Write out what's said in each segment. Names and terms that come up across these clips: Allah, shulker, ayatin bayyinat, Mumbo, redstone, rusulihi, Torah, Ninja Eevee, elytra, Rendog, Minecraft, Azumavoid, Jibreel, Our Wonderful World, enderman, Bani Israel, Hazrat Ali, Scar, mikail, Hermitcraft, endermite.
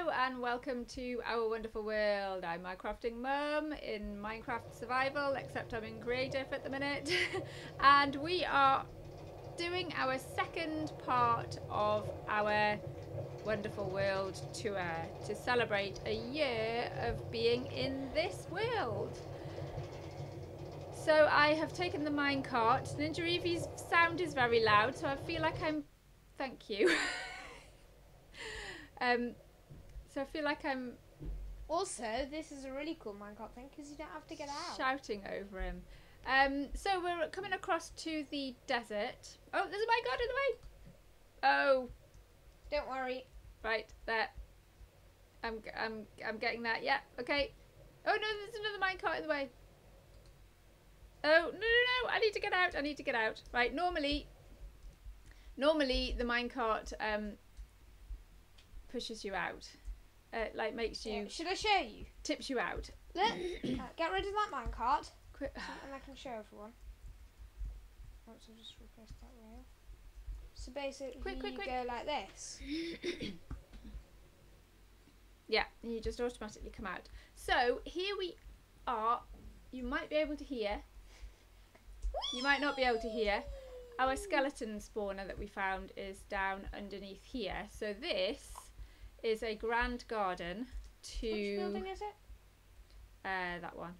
Hello and welcome to Our Wonderful World. I'm my crafting mum in Minecraft survival, except I'm in creative at the minute. And we are doing our second part of our Wonderful World tour to celebrate a year of being in this world. So I have taken the minecart. Ninja Eevee's sound is very loud, so I feel like I'm... Thank you. So I feel like I'm... Also, this is a really cool minecart thing because you don't have to get out. Shouting over him. So we're coming across to the desert. Oh, there's a minecart in the way. Oh. Don't worry. Right, there. I'm getting that. Yeah, okay. Oh, no, there's another minecart in the way. Oh, no, no, no. I need to get out. I need to get out. Right, normally the minecart... pushes you out, like makes you... Should I show you? Tips you out. Look, get rid of that minecart, and I can show everyone. Once I've just replaced that rail. So basically quick. Go like this. Yeah, and you just automatically come out. So here we are. You might be able to hear. You might not be able to hear. Our skeleton spawner that we found is down underneath here. So this... is a grand garden to... Which building is it? That one.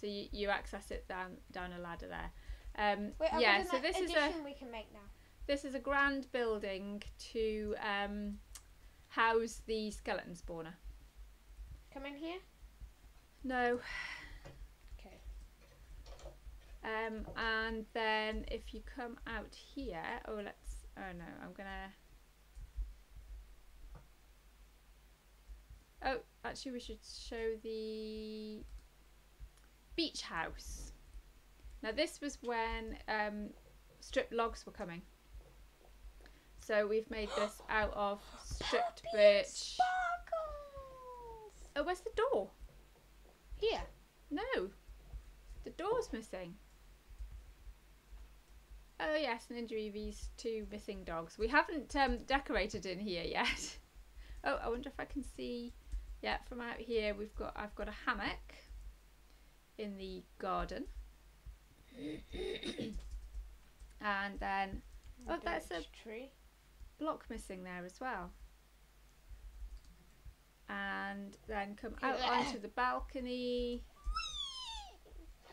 So you access it down a ladder there. Wait, yeah, so this is a... we can make now. This is a grand building to house the skeleton spawner. Come in here? No. Okay. And then if you come out here... Oh, let's... Oh, no, I'm going to... Oh, actually we should show the beach house. Now this was when stripped logs were coming. So we've made this out of stripped birch. Sparkles! Oh, where's the door? Here. No, the door's missing. Oh yes, Ninja Eevee's two missing dogs. We haven't decorated in here yet. Oh, I wonder if I can see... Yeah, from out here I've got a hammock in the garden. And then oh, that's a tree block missing there as well. And then come out onto the balcony.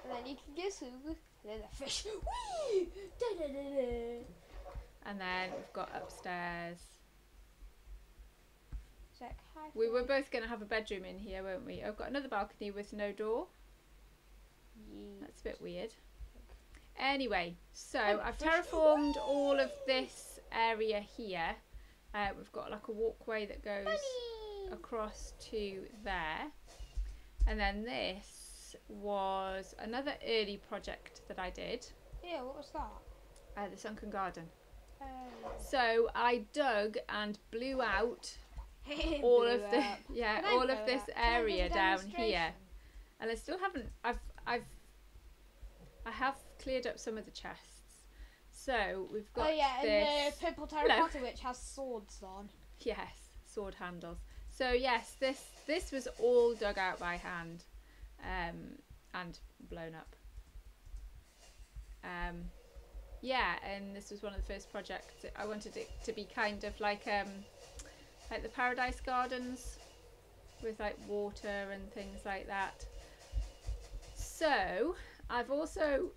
And then you can guess who. There's a fish. And then we've got upstairs. We were both going to have a bedroom in here, weren't we? I've got another balcony with no door. Yeet. That's a bit weird. Anyway, so I've terraformed all of this area here. We've got like a walkway that goes across to there. And then this was another early project that I did. Yeah, what was that? The sunken garden. So I dug and blew out... all of the all of this area down here, and I still haven't. I have cleared up some of the chests. So we've got. Oh yeah, and the purple terracotta which has swords on. Yes, sword handles. So yes, this was all dug out by hand, and blown up. Yeah, and this was one of the first projects. I wanted it to be kind of like the Paradise Gardens with like water and things like that. So I've also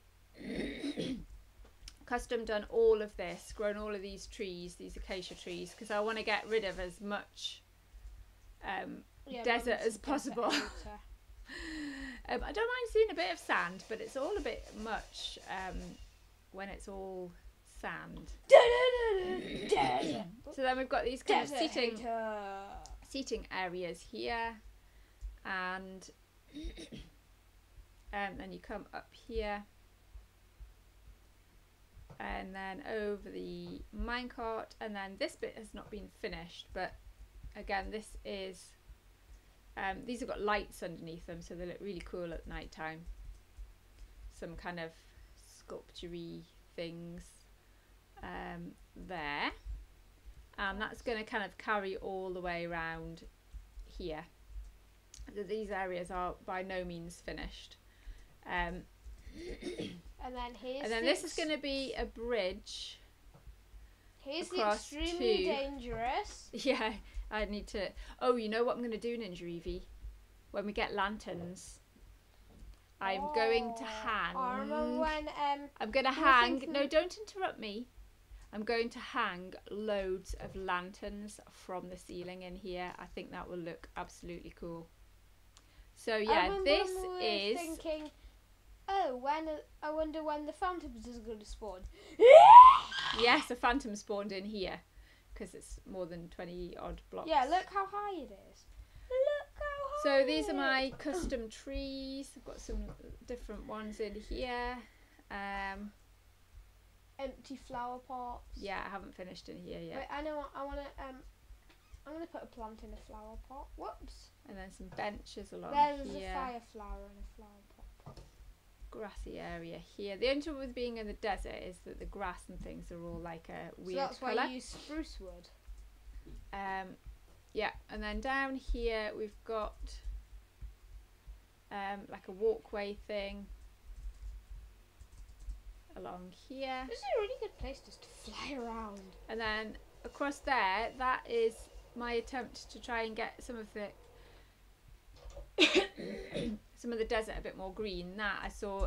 custom done all of this, grown all of these trees, these acacia trees, because I want to get rid of as much desert as possible. I don't mind seeing a bit of sand, but it's all a bit much when it's all sand. So then we've got these kind of seating areas here, and then you come up here, and then over the minecart, and then this bit has not been finished, but again this is these have got lights underneath them, so they look really cool at night time. Some kind of sculpture-y things. There, and that's going to kind of carry all the way around here. These areas are by no means finished. And then here's this is going to be a bridge. Here's the extremely dangerous. Yeah, I need to... Oh, you know what I'm going to do, Ninja Eevee? When we get lanterns, I'm going to hang... I remember when... I'm going to hang... No, don't interrupt me. I'm going to hang loads of lanterns from the ceiling in here. I think that will look absolutely cool. So, yeah, this is... thinking, oh, I wonder when the phantoms is going to spawn. Yes, a phantom spawned in here because it's more than 20 odd blocks. Yeah, look how high it is. Look how high. So these are my custom trees. I've got some different ones in here. Empty flower pots. Yeah, I haven't finished in here yet. Wait, I know what I want to. I'm gonna put a plant in a flower pot. Whoops. And then some benches along here. There's a fire flower and a flower pot. Grassy area here. The only trouble with being in the desert is that the grass and things are all like a weird colour. So that's why you use spruce wood. Yeah, and then down here we've got like a walkway thing along here. This is a really good place just to fly around. And then across there, that is my attempt to try and get some of the desert a bit more green. That I saw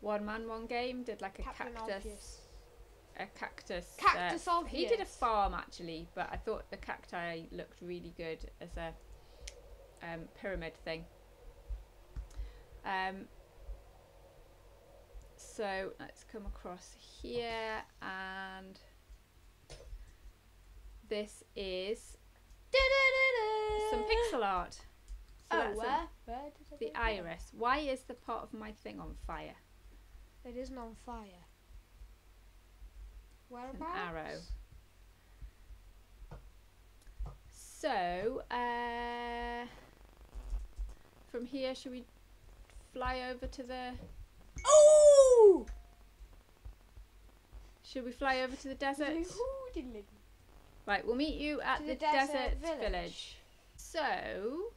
One Man One Game did like a cactus he did a farm actually, but I thought the cacti looked really good as a pyramid thing. So let's come across here, and this is some pixel art. So where did I the iris. Why is the part of my thing on fire? It isn't on fire. Whereabouts? An arrow. So, from here, should we fly over to the... Oh! Should we fly over to the desert? Right, we'll meet you at the desert village. So...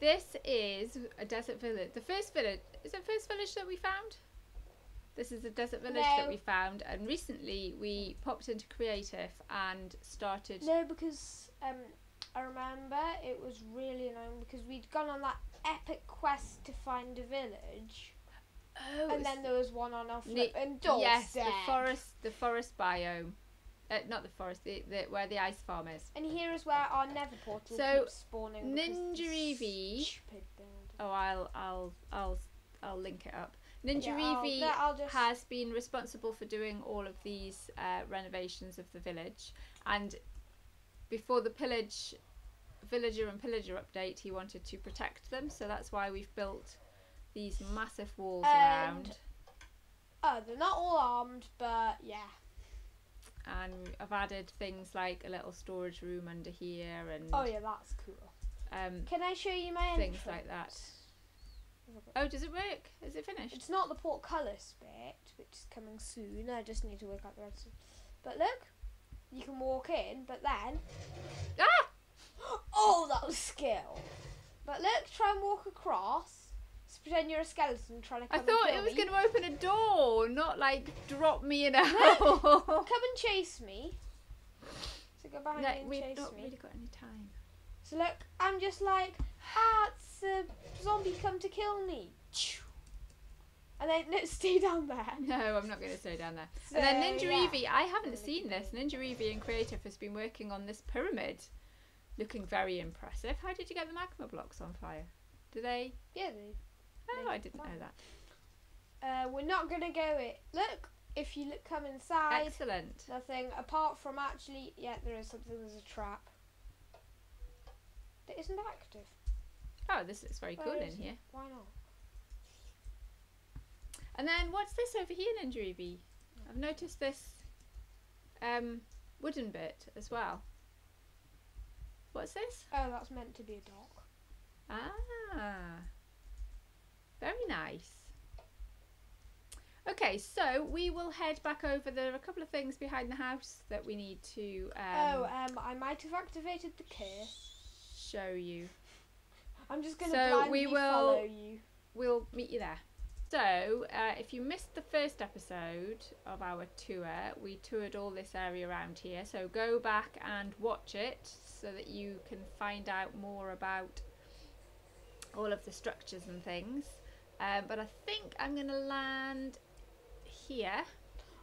this is a desert village. The first village, is it the first village that we found? This is the desert village that we found, and recently we popped into creative and started. No, because I remember it was really annoying because we'd gone on that epic quest to find a village. Oh. And then there was one on our flip and doorstep. Yes, the forest biome. Not the forest, where the ice farm is. And here is where our nether portal keeps spawning. Ninja Eevee. Stupid building. Oh, I'll link it up. Ninja Eevee has been responsible for doing all of these renovations of the village. And before the villager and pillager update, he wanted to protect them. So that's why we've built these massive walls around. Oh, they're not all armed, but yeah. And I've added things like a little storage room under here, and oh yeah, that's cool. Can I show you my entrance? Things like that. Oh, does it work? Is it finished? It's not the portcullis bit, which is coming soon. I just need to work out the rest. But look, you can walk in, but then oh, that was skill. But look, try and walk across. So pretend you're a skeleton trying to come and kill me. I thought it was going to open a door, not like drop me in a hole. Come and chase me. So go behind me and chase me. We've not really got any time. So look, I'm just like, it's a zombie come to kill me. And then, no, stay down there. No, I'm not going to stay down there. So, and then Ninja Eevee, I haven't seen this. Ninja Eevee in Creative has been working on this pyramid. Looking very impressive. How did you get the magma blocks on fire? Do they? Yeah, they... Oh, I didn't know that. We're not going to go it. Look, if you look, come inside. Excellent. Nothing apart from actually, yeah, there is something. There's a trap that isn't active. Oh, this looks very cool in here. Why not? And then what's this over here, Ninja Eevee? I've noticed this wooden bit as well. What's this? Oh, that's meant to be a dock. Ah. Very nice. Okay, so we will head back over. There are a couple of things behind the house that we need to... I might have activated the curse. show you. I'm just going to blindly follow you. We'll meet you there. So, if you missed the first episode of our tour, we toured all this area around here. So go back and watch it so that you can find out more about all of the structures and things. But I think I'm going to land here.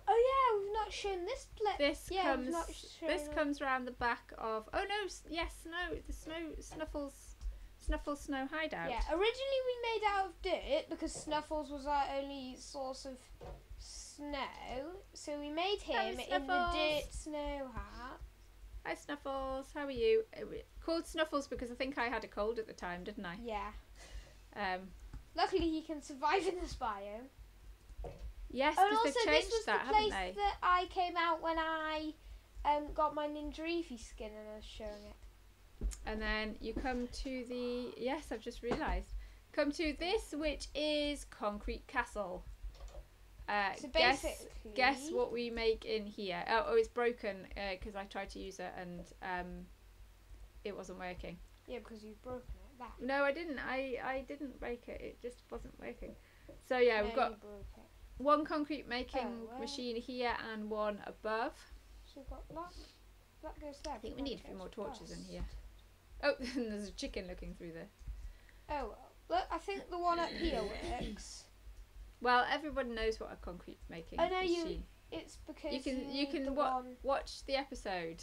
Oh yeah, we've not shown this place. This comes around the back of. Oh no, yes, no, the Snuffles' snow hideout. Yeah, originally we made out of dirt because Snuffles was our only source of snow, so we made him in the dirt snow hat. Hi Snuffles, how are you? Called Snuffles because I think I had a cold at the time, didn't I? Yeah. Luckily, he can survive in this biome. Yes, because they've changed that, haven't they? And also, this was the place that I came out when I got my Ninja Eevee skin and I was showing it. And then you come to the... Yes, I've just realised. Come to this, which is Concrete Castle. So basically... Guess what we make in here. Oh it's broken because I tried to use it and it wasn't working. Yeah, because you've broken it. That. No, I didn't. I didn't break it. It just wasn't working. So, yeah, no, we've got... one concrete making machine here and one above. So we've got that goes there. I think we need a few more torches in here. Oh, and there's a chicken looking through there. Oh, look, I think the one up here works. Well, everybody knows what a concrete making machine. It's because you can watch the episode.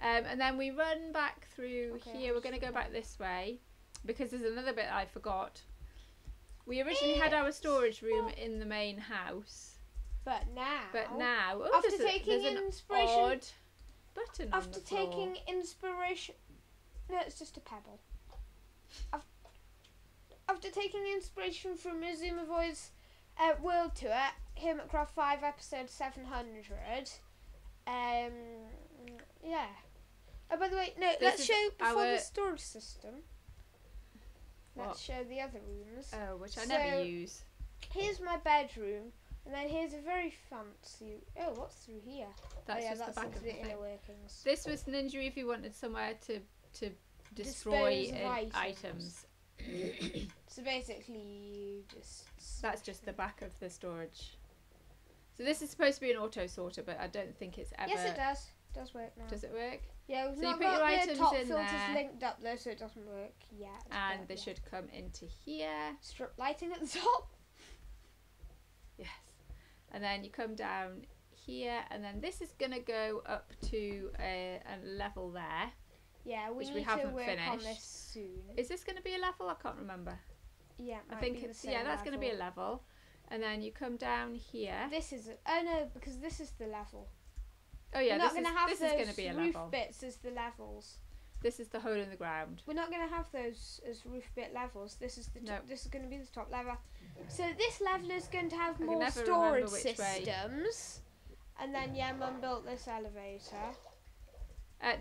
And then we run back through here. We're going to go back this way because there's another bit I forgot. We originally had our storage room in the main house, but now oh, after taking inspiration, odd button after on the floor. Taking inspiration, no, it's just a pebble. After taking inspiration from Azumavoid's World Tour, Hermitcraft 5, episode 700. Yeah. Oh, by the way, no, let's show before the storage system. Let's show the other rooms. Oh, which I never use. Here's my bedroom, and then here's a very fancy... Oh, what's through here? That's just the back of the inner workings. This was Ninja Eevee wanted somewhere to destroy items. So basically, you just... That's just the back of the storage. So this is supposed to be an auto sorter, but I don't think it's ever... Yes, it does. It does work now. Does it work? Yeah, we've not got the top filters linked up there, so it doesn't work yet. And they should come into here. Strip lighting at the top. Yes. And then you come down here, and then this is going to go up to a level there. Yeah, which we haven't finished. On this soon. Is this going to be a level? I can't remember. Yeah, I think it's that's going to be a level. And then you come down here. This is because this is the level. Oh yeah, this is going to be a level. Roof bits as the levels. This is the hole in the ground. We're not going to have those as roof bit levels. This is the this is going to be the top level. So this level is going to have more storage systems. And then Mum built this elevator.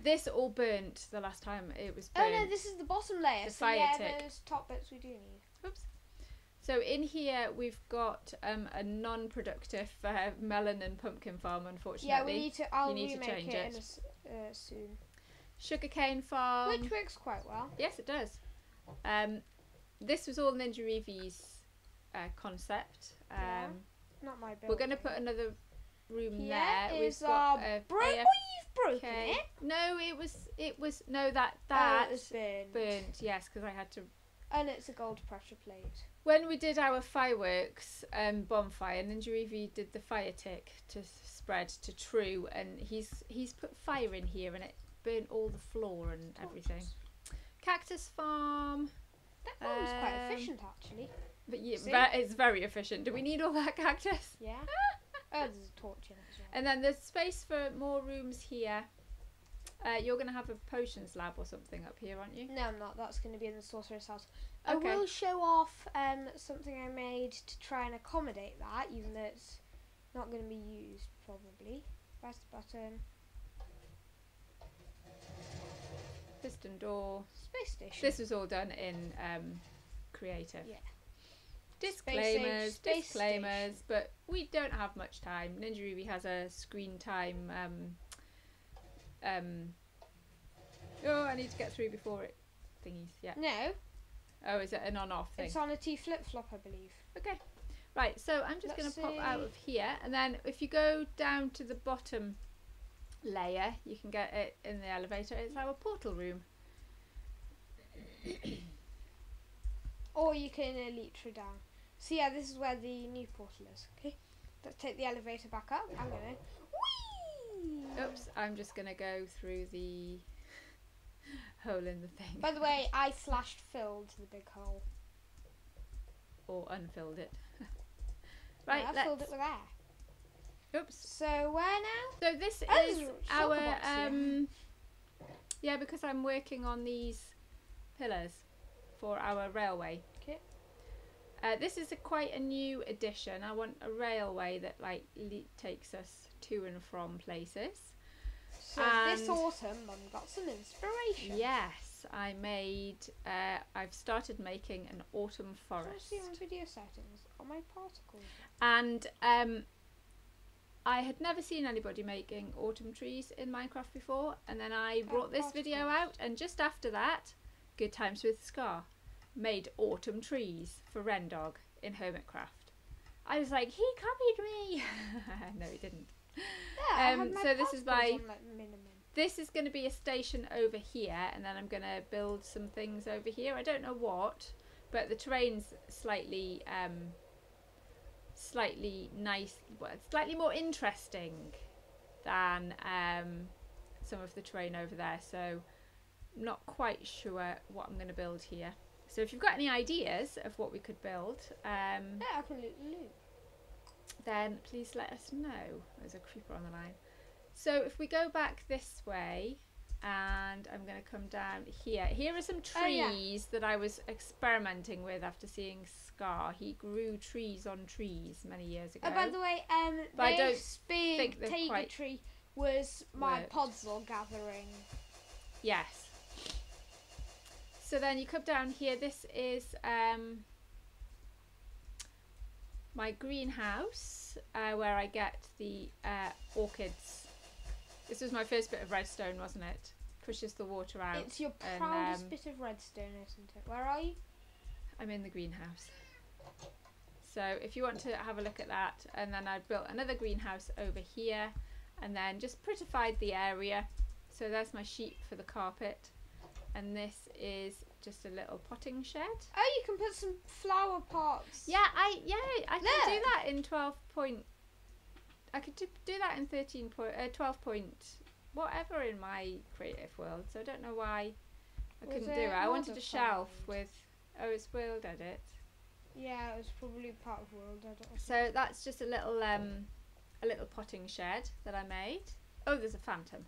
This all burnt the last time it was burnt. Oh no, this is the bottom layer. The those top bits we do need. Oops. So in here we've got a non-productive melon and pumpkin farm, unfortunately. Yeah, we need to. I'll remake it soon. Sugarcane farm, which works quite well. Yes, it does. This was all Ninja Eevee's concept. Yeah, not my build. We're going to put another room there. Is our you've broken it? No, it was burnt. Yes, because I had to. And it's a gold pressure plate. When we did our fireworks bonfire, Ninja Eevee did the fire tick to spread to true, and he's put fire in here and it burnt all the floor and everything. Cactus farm. That one was quite efficient actually. But yeah, it's very efficient. Do we need all that cactus? Yeah. There's a torch in it as well. And then there's space for more rooms here. You're going to have a potions lab or something up here, aren't you? No, I'm not. That's going to be in the sorcerer's house. Okay. I will show off something I made to try and accommodate that, even though it's not going to be used, probably. Press the button. Piston door. Space station. This was all done in creative. Yeah. Disclaimers, but we don't have much time. Ninja Eevee has a screen time... Oh, I need to get through before it thingies. Yeah. No. Oh, is it an on-off thing? It's on a T flip-flop, I believe. Okay. Right, so I'm just going to pop out of here, and then if you go down to the bottom layer, you can get it in the elevator. It's our portal room. Or you can elytra down. So yeah, this is where the new portal is. Okay, let's take the elevator back up. I'm going to... Oops, I'm just going to go through the hole in the thing. By the way, I slashed filled the big hole. Or unfilled it. Right, yeah, I filled it with air. Oops. So where now? So this is our yeah, because I'm working on these pillars for our railway. Okay. This is quite a new addition. I want a railway that like takes us to and from places. So and this autumn, Mum got some inspiration. Yes, I made. I've started making an autumn forest. Can I see my video settings on my particles? And I had never seen anybody making autumn trees in Minecraft before, and then I brought this video out, and just after that, Good Times with Scar made autumn trees for Rendog in Hermitcraft. I was like, he copied me. No, he didn't. Yeah, so this is my this is going to be a station over here, and then I'm going to build some things over here. I don't know what, but the terrain's slightly slightly more interesting than some of the terrain over there, so I'm not quite sure what I'm going to build here. So if you've got any ideas of what we could build, yeah, absolutely, then please let us know. There's a creeper on the line. So if we go back this way, and I'm going to come down here. Here are some trees that I was experimenting with after seeing Scar. He grew trees on trees many years ago. Oh, by the way, the spear tiger tree was my puzzle gathering. Yes. So then you come down here. This is... my greenhouse, where I get the orchids. This was my first bit of redstone, wasn't it? Pushes the water out. It's your proudest bit of redstone, isn't it? Where are you? I'm in the greenhouse. So if you want to have a look at that, and then I built another greenhouse over here, and then just prettified the area. So there's my sheep for the carpet, and this is just a little potting shed. Oh, you can put some flower pots. Yeah, I can do that in 12 point. I could do that in 13 point, 12 point, whatever in my creative world. So I don't know why I couldn't do it. I wanted a shelf with. Oh, it's World Edit. Yeah, it was probably part of World Edit. So that's just a little potting shed that I made. Oh, there's a phantom.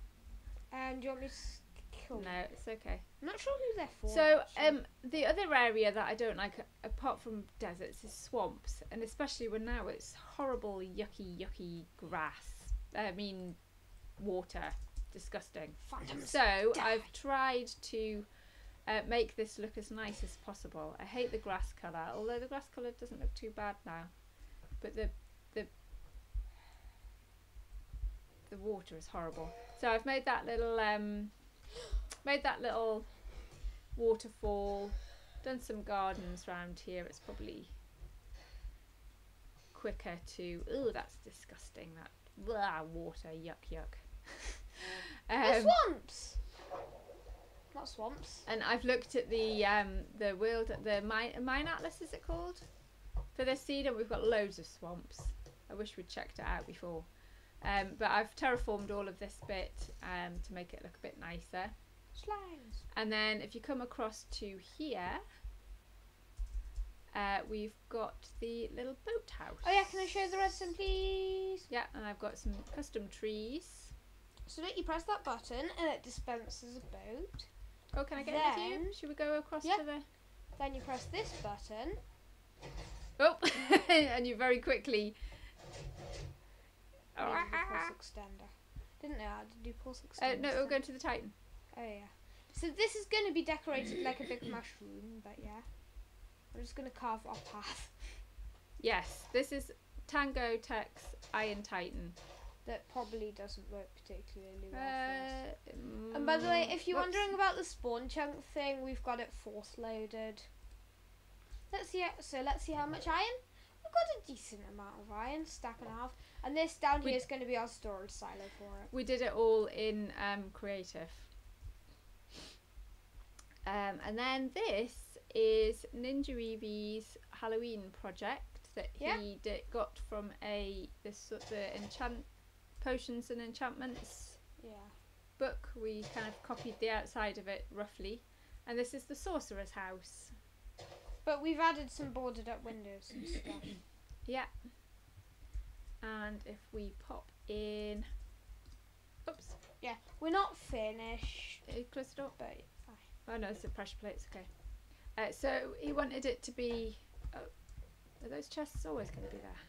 And do you want me to? Cool. No, it's okay. I'm not sure who they're for. So the other area that I don't like, apart from deserts, is swamps, and especially when now it's horrible, yucky grass. I mean, water, disgusting. Phantoms. So I've tried to make this look as nice as possible. I hate the grass colour, although the grass colour doesn't look too bad now, but the water is horrible. So I've made that little. Made that little waterfall, done some gardens around here. It's probably quicker to. Oh, that's disgusting. That blah, water, yuck. Swamps, not swamps. And I've looked at the world, the mine atlas, is it called? For this seed, and we've got loads of swamps. I wish we'd checked it out before. But I've terraformed all of this bit to make it look a bit nicer. Slimes. And then if you come across to here, we've got the little boathouse. Oh yeah, can I show the redstone please? Yeah, and I've got some custom trees. So that you press that button and it dispenses a boat. Oh, can I get with you? Should we go across to the... Then you press this button. Oh, and you very quickly... Oh, pulse extender. Didn't know how to do pulse extender. No, we'll go to the Titan. Oh yeah. So this is going to be decorated like a big mushroom, but yeah. I'm just going to carve our path. Yes, this is Tango Tek's Iron Titan. That probably doesn't work particularly well. And by the way, if you're wondering about the spawn chunk thing, we've got it force loaded. Let's see. So let's see how much iron. We've got a decent amount of iron, stack and a half. And this down here is going to be our storage silo for it. We did it all in creative. And then this is Ninja Eevee's Halloween project that he got from the enchant potions and enchantments book. We kind of copied the outside of it roughly, and this is the sorcerer's house. But we've added some boarded up windows and stuff. Yeah. And if we pop in, oops. Yeah, we're not finished. Close it up, but. Oh no, it's a pressure plate, it's okay. So he wanted it to be... Oh, are those chests always going to be there?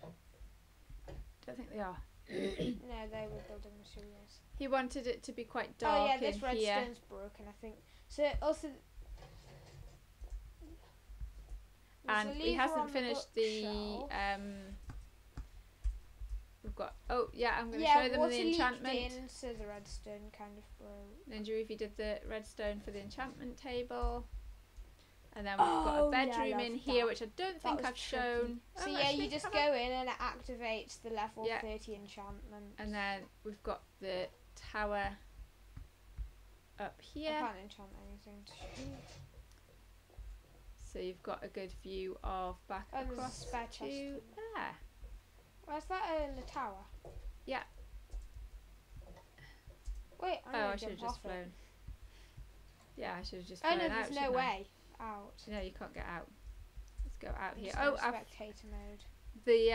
Don't think they are. No, they were building materials. He wanted it to be quite dark. Oh yeah, this redstone's broken, I think. So also... And he hasn't finished the... We've got... Oh yeah, I'm going to show them the enchantment. Yeah, water leaked in, so the redstone kind of broke. Ninja Eevee did the redstone for the enchantment table. And then we've got a bedroom in here, which I don't think I've shown. So yeah, you just go in and it activates the level 30 enchantment. And then we've got the tower up here. I can't enchant anything to shoot. So you've got a good view of back across to there. Where's that in the tower? Yeah. Wait, I should have just flown. Yeah, I should have just flown out. Oh no, there's no way out. No, you can't get out. Let's go out here. Oh, spectator mode. The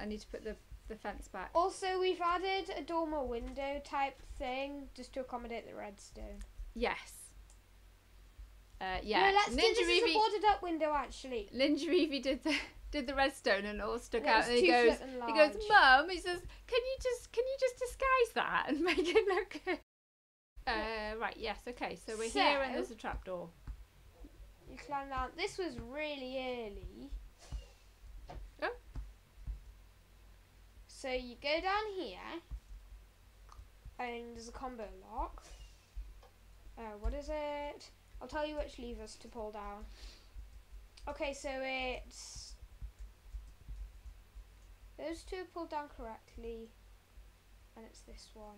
I need to put the fence back. Also, we've added a dormer window type thing just to accommodate the redstone. Yes. Yeah. No, let's do this as a boarded up window actually. Ninja Eevee did the redstone and all stuck out, and he goes, Mum, he says, can you just disguise that and make it look good? Right, yes, okay, so we're here and there's a trapdoor. You climb down. This was really early. Oh. So you go down here and there's a combo lock. What is it? I'll tell you which levers to pull down. Okay, so it's those two pulled down correctly, and it's this one.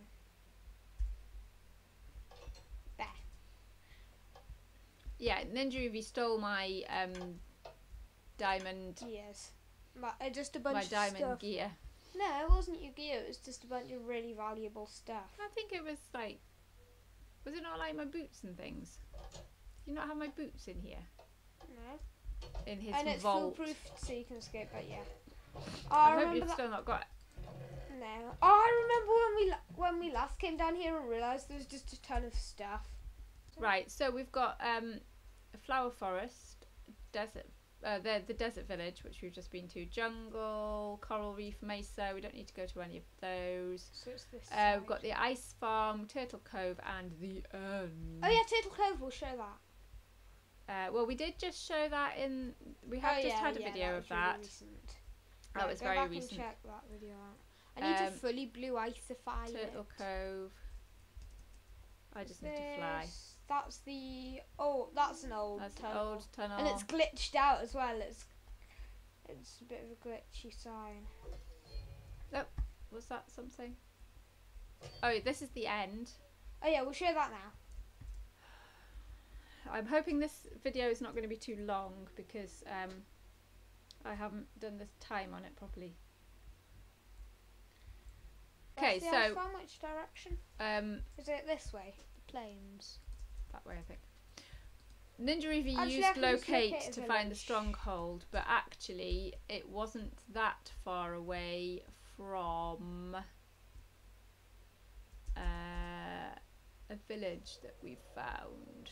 There. Yeah, Ninja Eevee stole my diamond. Yes. Just a bunch of stuff. My diamond gear. No, it wasn't your gear, it was just a bunch of really valuable stuff. I think it was like. Was it not like my boots and things? Did you not have my boots in here? No. In his vault. And it's foolproof, so you can escape, but yeah. Oh, I hope you've still not got it. No. Oh, I remember when we last came down here and realised there was just a ton of stuff. Right, so we've got a flower forest, desert, the desert village, which we've just been to, jungle, coral reef, mesa, we don't need to go to any of those. So it's this side. We've got the ice farm, Turtle Cove and the urn. Oh yeah, Turtle Cove, we'll show that. Well, we did just show that in... We have had a video of that. Really recent. That was very recent. Go back and check that video out. I need to fully blue iceify it. Turtle Cove. I just need to fly. That's the... Oh, that's an old tunnel. An old tunnel. And it's glitched out as well. It's a bit of a glitchy sign. Oh, was that something? Oh, this is the end. Oh yeah, we'll show that now. I'm hoping this video is not going to be too long because... I haven't done the time on it properly. Okay, so from which direction? Is it this way? The plains. That way, I think. Ninja Eevee used locate to find the stronghold, but actually it wasn't that far away from a village that we found.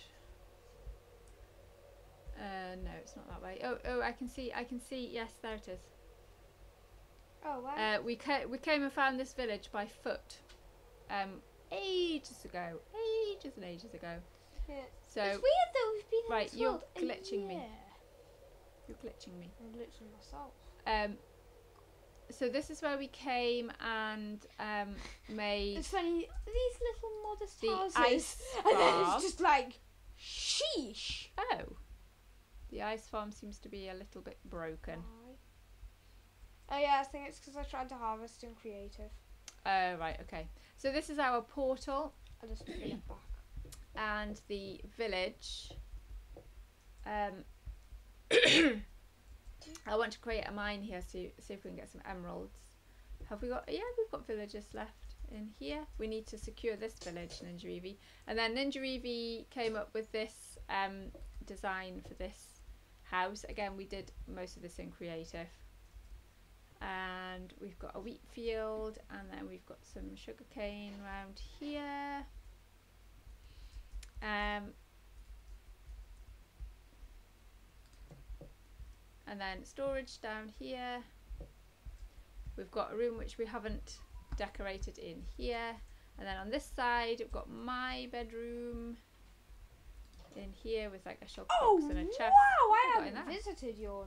No, it's not that way. Oh, I can see. Yes, there it is. Oh, wow. We came and found this village by foot, ages and ages ago. Yeah. So it's weird that we've been in this world. You're glitching me. You're glitching me. I'm glitching myself. So this is where we came and made... It's funny, these little modest houses. And then it's just like, sheesh. Oh. The ice farm seems to be a little bit broken. Oh yeah, I think it's because I tried to harvest in creative. Oh right, okay. So this is our portal. I'll just bring it back. And the village. I want to create a mine here, so see if we can get some emeralds. Have we got, yeah, we've got villagers left in here. We need to secure this village, Ninja Eevee. And then Ninja Eevee came up with this design for this house. Again, we did most of this in creative. And we've got a wheat field, and then we've got some sugarcane around here. And then storage down here. We've got a room which we haven't decorated in here. And then on this side, we've got my bedroom in here with like a shulker box and a chest. Wow, I haven't visited your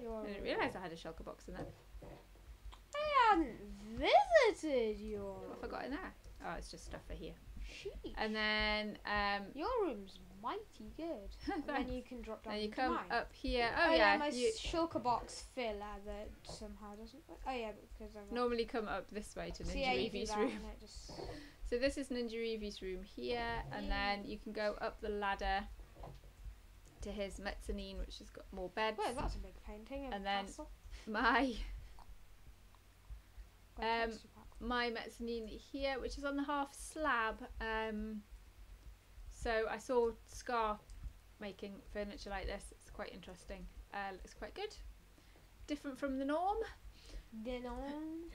I didn't realise I had a shulker box in there. I hadn't visited your room. What have I got in there? Oh, it's just stuff for here. Sheesh. And then your room's mighty good. And then you can drop down. And you come up here. Oh yeah, my shulker box fill that somehow doesn't work. Oh yeah, because I normally come up this way to Ninja Eevee's room. So this is Ninja Eevee's room here, and then you can go up the ladder to his mezzanine, which has got more beds. Well, that's a big painting. And then my mezzanine here, which is on the half slab. So I saw Scar making furniture like this. It's quite interesting. Looks quite good. Different from the norm. The norm.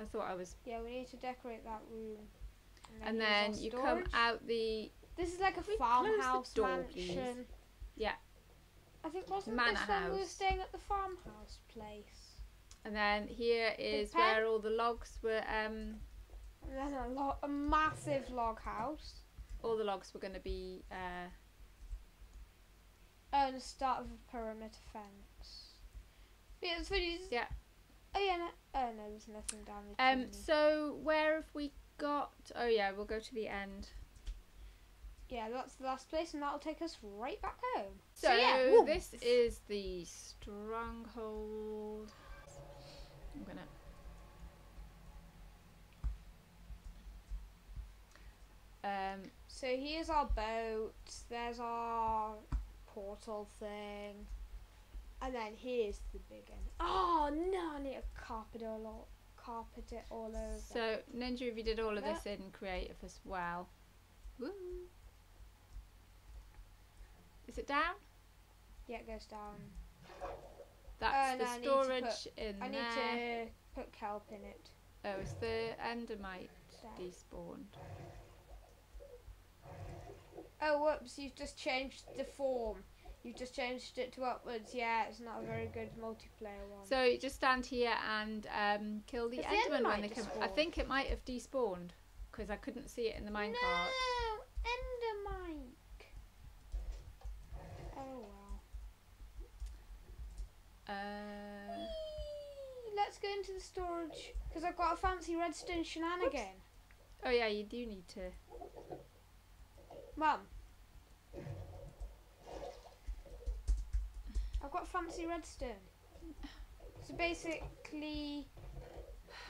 I thought I was. Yeah, we need to decorate that room. And then you come out the. This is like a farmhouse mansion. Yeah. I think wasn't this when we were staying at the farmhouse place. And then here is where all the logs were. And then a massive log house. All the logs were going to be. Oh, and the start of a perimeter fence. Yeah, it's really. Yeah. Oh yeah. No, oh no, there's nothing down the chimney. So where have we got? Oh yeah, we'll go to the end. Yeah, that's the last place, and that'll take us right back home. So yeah, this is the stronghold. I'm gonna. So here's our boat. There's our portal thing, and then here's the big end. Oh no! I need to carpet it all over. So Ninja Eevee did all of this in creative as well. Woo! Is it down? Yeah, it goes down. That's the storage in there. I need to put kelp in it. Oh, is the endermite despawned? Oh, whoops, you've just changed the form. You've just changed it to upwards. Yeah, it's not a very good multiplayer one. So you just stand here and kill the enderman when they come. I think it might have despawned because I couldn't see it in the minecart. No, endermite. Oh, wow. Let's go into the storage because I've got a fancy redstone shenanigan. Oops. Oh yeah, you do need to. Mum, I've got fancy redstone. So basically,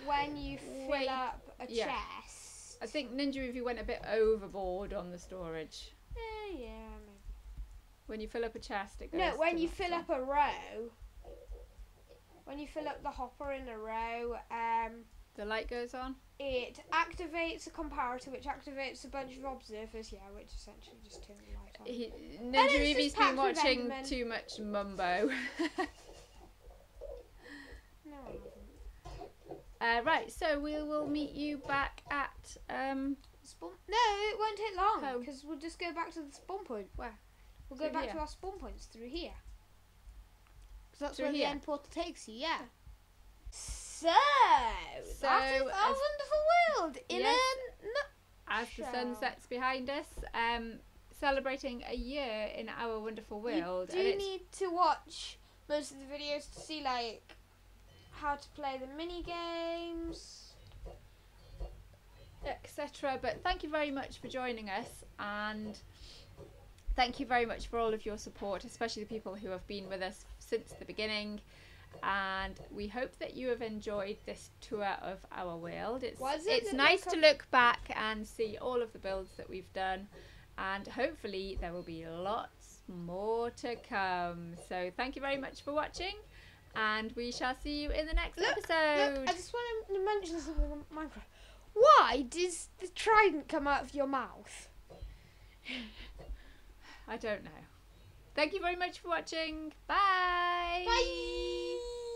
when you fill up a chest, I think Ninja Eevee went a bit overboard on the storage. Yeah, maybe. When you fill up a chest, it goes. No, when you fill up a row. When you fill up the hopper in a row, the light goes on. It activates a comparator, which activates a bunch of observers. Yeah, which essentially just turn the light on. Ninja Eevee's been watching too much Mumbo. No, I haven't. Right, so we will meet you back at spawn. No, it won't take long because we'll just go back to the spawn point. Where? We'll go back to our spawn points through here. Because that's where the end portal takes you, yeah. So that is Our Wonderful World in a nutshell. As the sun sets behind us, celebrating a year in Our Wonderful World. You do need to watch most of the videos to see like how to play the mini games, etc. But thank you very much for joining us, and thank you very much for all of your support, especially the people who have been with us since the beginning. And we hope that you have enjoyed this tour of our world. It's nice to look back and see all of the builds that we've done, and hopefully there will be lots more to come. So thank you very much for watching, and we shall see you in the next episode. Look, I just want to mention something on Minecraft. Why does the trident come out of your mouth? I don't know. Thank you very much for watching. Bye. Bye.